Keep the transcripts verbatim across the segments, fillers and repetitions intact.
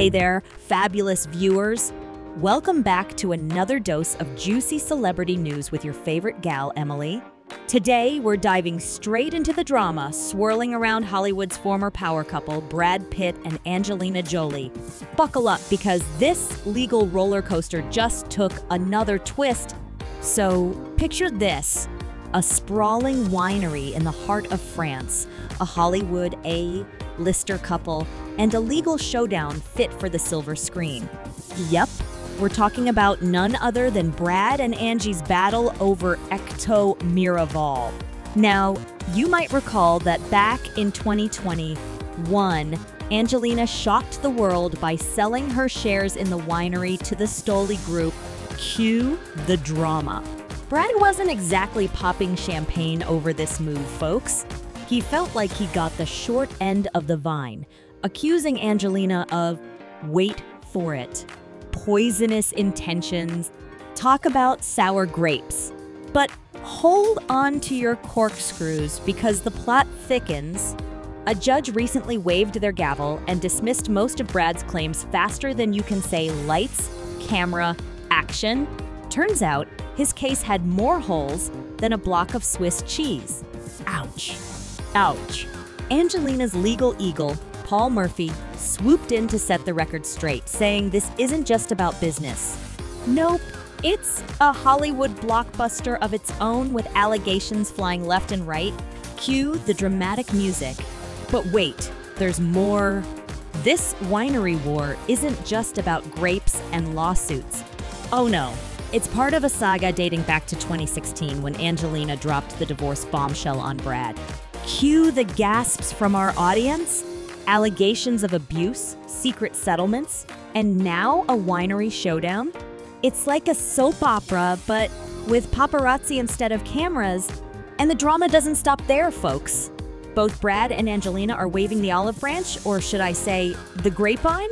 Hey there, fabulous viewers. Welcome back to another dose of juicy celebrity news with your favorite gal, Emily. Today, we're diving straight into the drama swirling around Hollywood's former power couple, Brad Pitt and Angelina Jolie. Buckle up, because this legal roller coaster just took another twist. So, picture this. A sprawling winery in the heart of France, a Hollywood A-lister couple, and a legal showdown fit for the silver screen. Yep, we're talking about none other than Brad and Angie's battle over Ecto Miraval. Now, you might recall that back in twenty twenty-one, Angelina shocked the world by selling her shares in the winery to the Stoli group. Cue the drama. Brad wasn't exactly popping champagne over this move, folks. He felt like he got the short end of the vine, accusing Angelina of, wait for it, poisonous intentions. Talk about sour grapes. But hold on to your corkscrews, because the plot thickens. A judge recently waved their gavel and dismissed most of Brad's claims faster than you can say lights, camera, action. Turns out, his case had more holes than a block of Swiss cheese. Ouch. Ouch. Angelina's legal eagle, Paul Murphy, swooped in to set the record straight, saying this isn't just about business. Nope, it's a Hollywood blockbuster of its own, with allegations flying left and right. Cue the dramatic music. But wait, there's more. This winery war isn't just about grapes and lawsuits. Oh no. It's part of a saga dating back to twenty sixteen, when Angelina dropped the divorce bombshell on Brad. Cue the gasps from our audience. Allegations of abuse, secret settlements, and now a winery showdown. It's like a soap opera, but with paparazzi instead of cameras. And the drama doesn't stop there, folks. Both Brad and Angelina are waving the olive branch, or should I say, the grapevine?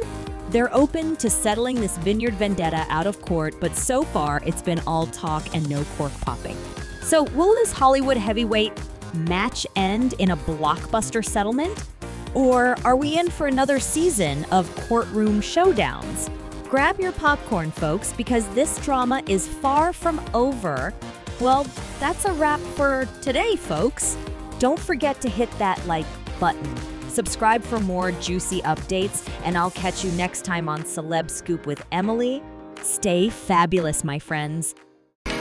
They're open to settling this vineyard vendetta out of court, but so far it's been all talk and no cork popping. So will this Hollywood heavyweight match end in a blockbuster settlement? Or are we in for another season of courtroom showdowns? Grab your popcorn, folks, because this drama is far from over. Well, that's a wrap for today, folks. Don't forget to hit that like button. Subscribe for more juicy updates, and I'll catch you next time on Celeb Scoop with Emily. Stay fabulous, my friends.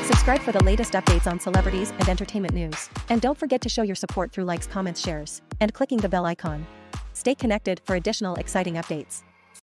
Subscribe for the latest updates on celebrities and entertainment news. And don't forget to show your support through likes, comments, shares, and clicking the bell icon. Stay connected for additional exciting updates.